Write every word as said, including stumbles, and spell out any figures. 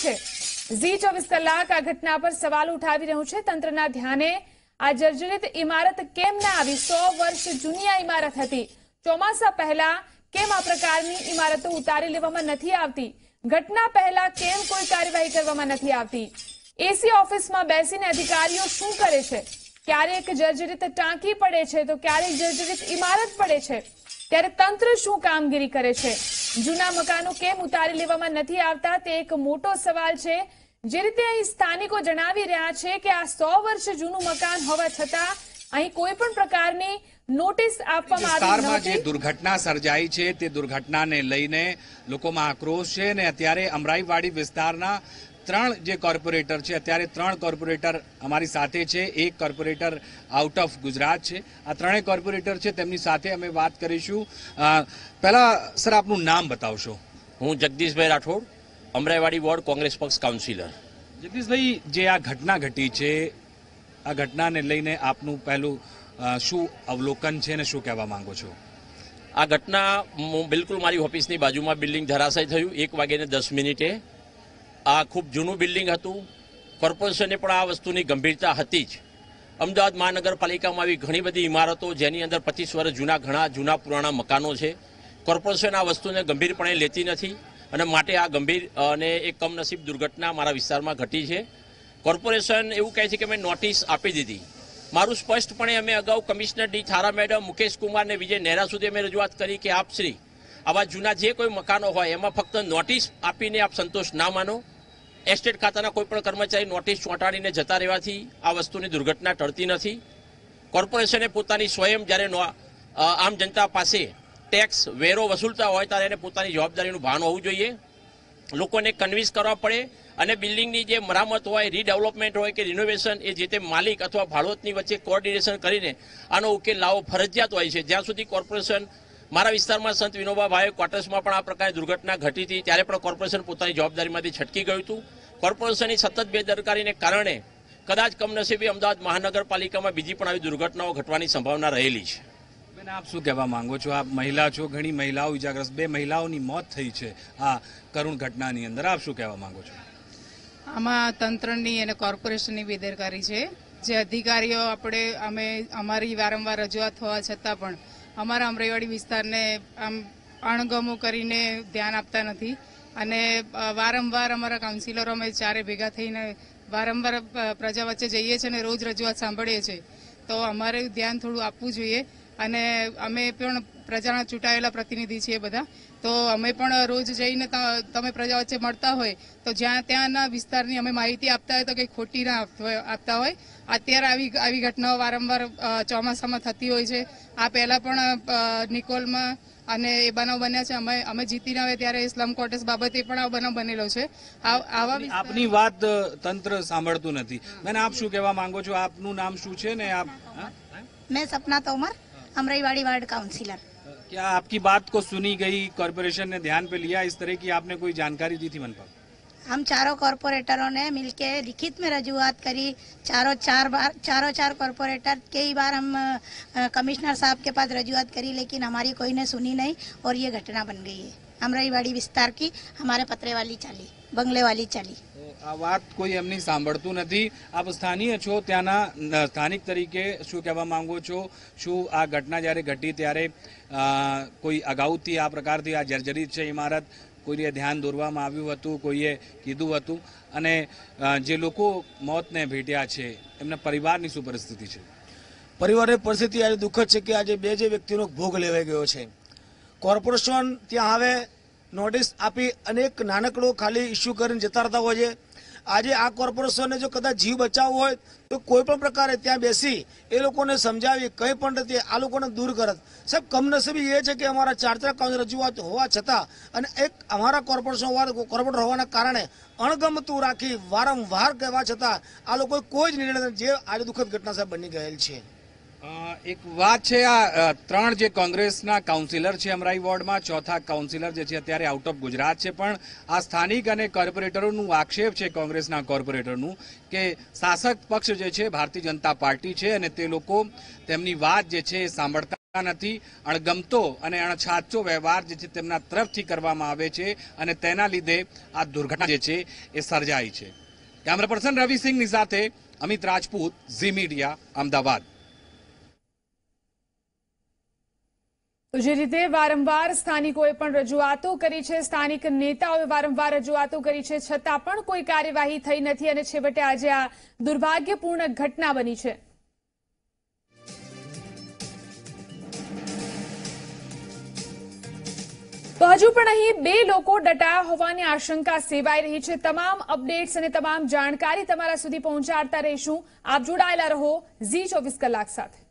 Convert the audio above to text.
जी चौबीस कलाक आ घटना पर सवाल उठा रह्यु छे। तंत्रना ध्याने आ जर्जरित इमारत केम न आवी? सौ वर्ष जूनी आ इमारत हती। चौमासा पहला केम आ प्रकारनी इमारतो उतारी लेवामां नथी आवती? घटना पहला केम कोई कार्यवाही करवामां नथी आवती? एसी ऑफिसमां बेसीने अधिकारीओ शुं करे छे? क्यारेक जर्जरित टांकी पड़े छे तो क्यारेक जर्जरित इमारत पड़े छे, त्यारे तंत्र शुं कामगीरी करे छे? जूना मकानो केम उतारी लेवामां नथी आवता ते एक मोटो सवाल छे। जे रीते अहीं स्थानिको जणावी रह्या छे के आ सौ वर्ष जूनुं मकान होवा छतां अहीं कोई पण प्रकारनी नोटिस आपवामां आवी नहोती। विस्तारमां जे दुर्घटना सर्जाई छे ते दुर्घटनाने लईने लोकोमां आक्रोश छे ने अत्यारे अमराईवाडी विस्तारना त्रण जे कॉर्पोरेटर छे, अत्यारे त्रण कॉर्पोरेटर अमारी साथे छे। एक कॉर्पोरेटर आउट ऑफ गुजरात छे। आ त्रणेय कॉर्पोरेटर छे तेमनी साथे अमे वात करीशुं। पहेला सर आपनुं नाम बतावशो? हूँ जगदीशभाई राठोड, अमराईवाडी वॉर्ड कांग्रेस पक्ष काउंसिलर। जगदीश भाई, जे आ घटना घटी छे, आ घटना ने लईने आपनु पहेलु शुं अवलोकन छे ने शुं कहेवा मांगो छो? आ घटना बिल्कुल मारी ऑफिसनी बाजुमां बिल्डिंग धराशायी थयुं एक वागे ने दस मिनिटे। आ खूब जूनुं बिल्डिंग हतुं। कॉर्पोरेशने पण आ वस्तुनी गंभीरता हती ज। अमदावाद महानगरपालिकामां आवी घणी बधी इमारतो जेनी अंदर पच्चीस वर्ष जूना घणा जूना पुराणा मकानो छे। कॉर्पोरेशन आ वस्तुने गंभीरपणे लेती नथी અને માટે આ ગંભીર અને એક કમનસીબ દુર્ઘટના મારા વિસ્તારમાં ઘટી છે। કોર્પોરેશન એવું કહે છે કે મેં નોટિસ આપી દીધી। મારું સ્પષ્ટપણે અમે અગાઉ commissioner D Thara madam, Mukesh કુમારને, વિજય નહેરા સુધી અમે રજૂઆત કરી કે આપ શ્રી આવા જૂના જે કોઈ મકાનો હોય એમાં ફક્ત નોટિસ આપીને આપ સંતોષ ના માનો। એસ્ટેટ ખાતાના કોઈપણ કર્મચારી નોટિસ ચોંટાડીને જતા રહેવાથી આ વસ્તુની દુર્ઘટના ટળતી નથી। કોર્પોરેશને પોતાની સ્વયં જ્યારે આમ જનતા પાસે ટેક્સ વેરો વસૂલતા હોય ત્યારે એને પોતાની જવાબદારીનું ભાન હોવું જોઈએ। લોકોને કન્વિન્સ કરવા પડે અને બિલ્ડિંગની જે મરામત હોય, રીડેવલપમેન્ટ હોય કે રિનોવેશન, એ જે તે માલિક અથવા ભાડૂતની વચ્ચે કોઓર્ડિનેશન કરીને આનો ઉકેલ લાવવો ફરજિયાત હોય છે। જ્યાં સુધી કોર્પોરેશન, મારા વિસ્તારમાં સંત વિનોબા ભાવે ક્વાર્ટર્સમાં પણ આ પ્રકારની દુર્ઘટના ઘટી હતી ત્યારે પણ કોર્પોરેશન પોતાની જવાબદારીમાંથી છટકી ગયું હતું। કોર્પોરેશનની સતત બેદરકારીને કારણે કદાચ કમનસીબે અમદાવાદ મહાનગરપાલિકામાં બીજી પણ આવી દુર્ઘટનાઓ ઘટવાની સંભાવના રહેલી છે। बेन, आप शू कहवा मांगो छो? आप महिला छो, घणी महिलाओं इजाग्रस्त, बे महिलाओनी मौत थई छे आ करुण घटनानी अंदर, आप शू कहवा मांगो छो? आमा तंत्रनी अने कॉर्पोरेशननी बेदरकारी छे। जे अधिकारीओ आपणे अमे अमारी वारंवार रजूआत होवा छतां पण अमारा अमराईवाडी विस्तारने आम अणगमो करीने ध्यान आपता नथी अने वारंवार अमारा काउंसिलरो अमे चारे भेगा थईने वारंवार प्रजा वच्चे जईए छे अने रोज रजूआत सांभळीए छे तो अमारे ध्यान थोडुं आपवुं जोईए। અને અમે પણ પ્રજાના ચૂંટાયેલા પ્રતિનિધિ છીએ બધા, તો અમે પણ રોજ જઈને તમે પ્રજા વચ્ચે મળતા હોય તો જ્યાં ત્યાંના વિસ્તારની અમે માહિતી આપતા હોય તો કંઈ ખોટી ના આપતા હોય। અત્યારે આવી આવી ઘટનાઓ વારંવાર ચોમાસામાં થતી હોય છે। આ પહેલાં પણ નિકોલમાં અને એ બનાવ બન્યા છે। અમે અમે જીતીને આવે ત્યારે સ્લમ ક્વોર્ટર્સ બાબતે પણ આ બનાવ બનેલો છે। આવા આપની વાત તંત્ર સાંભળતું નથી। બેન, આપ શું કહેવા માંગો છો? આપનું નામ શું છે ને આપ? મેં સપના તોમર, अमराईवाड़ी वार्ड काउंसिलर। क्या आपकी बात को सुनी गई? कॉर्पोरेशन ने ध्यान पे लिया? इस तरह की आपने कोई जानकारी दी थी मन पर? हम चारों कॉर्पोरेटरों ने मिलके लिखित में रजूआत करी। चारों चार बार चारों चार कॉर्पोरेटर कई बार हम कमिश्नर साहब के पास रजूआत करी लेकिन हमारी कोई ने सुनी नहीं और ये घटना बन गई है अमराईवाड़ी विस्तार की। हमारे पतरे वाली चाली, बंगले वाली चाली। आ बात कोई एमनी सांभळतुं नथी। आप स्थानीय छो, त्याना स्थानिक तरीके शुं कहेवा मांगो छो? शुं आ घटना ज्यारे घटी त्यारे कोई अगाउथी आ प्रकारथी आ जर्जरित छे इमारत कोईए ध्यान दोरवामां आव्युं हतुं, कोईए कीधुं हतुं अने जे लोको मौतने भेट्या छे एमना परिवारनी शुं परिस्थिति छे? परिवारनी परिस्थिति आज दुःखद छे के आज बे जे व्यक्तिनो भोग लेवाई गयो छे। कॉर्पोरेशन त्यां हवे नोटिस आपी अनेक नानकड़ो खाली इश्यू करीने जता रहता होय छे। आज आ कॉर्पोरेशन ने जो कदाच जीव बचावो होय तो कोईपण प्रकारे त्यां बेसी ए लोकोने समजावी कंईपण रीते आ लोकोने दूर करत। साहेब, कमनसीबी ए छे के अमारा चार चार काउंसिल रजूआत होवा छतां अने एक अमारा कॉर्पोरेशन कॉर्पोरेटर होवाना कारणे अणगमतुं राखी वारंवार कहेवा छतां आ लोकोए कोई ज निर्णय जे आज दुखद घटना साहेब बनी गयेल छे। एक बात है, आ त्रण जे कांग्रेसना काउंसिलर है अमराई वोर्ड में, चौथा काउंसिलर जो अत्यारे आउट ऑफ गुजरात है पण आ स्थानिक अने कॉर्पोरेटरों आक्षेप है कांग्रेसना कॉर्पोरेटरों के शासक पक्ष जो है भारतीय जनता पार्टी है अने ते लोको तेमनी वात जे छे सांभळता अणगमतो अने अणछाचो व्यवहार जे तेमना तरफथी करवामां आवे छे अने तेना लीधे आ दुर्घटना जे छे ए सर्जाई छे। कैमरा पर्सन रवि सिंहनी साथे अमित राजपूत, जी मीडिया, अमदावाद। જે રીતે વારંવાર સ્થાનિકોએ પણ રજૂઆતો કરી છે, સ્થાનિક નેતાઓએ વારંવાર રજૂઆતો કરી છે, છતાં પણ કોઈ કાર્યવાહી થઈ નથી અને છેવટે આજે આ દુર્ભાગ્યપૂર્ણ ઘટના બની છે। તો હજુ પણ અહીં બે લોકો દટાયા હોવાની આશંકા સેવાઈ રહી છે। તમામ અપડેટ્સ અને તમામ જાણકારી તમારા સુધી પહોંચાડતા રહીશું। આપ જોડાયેલા રહો ઝી ચોવીસ કલાક સાથે।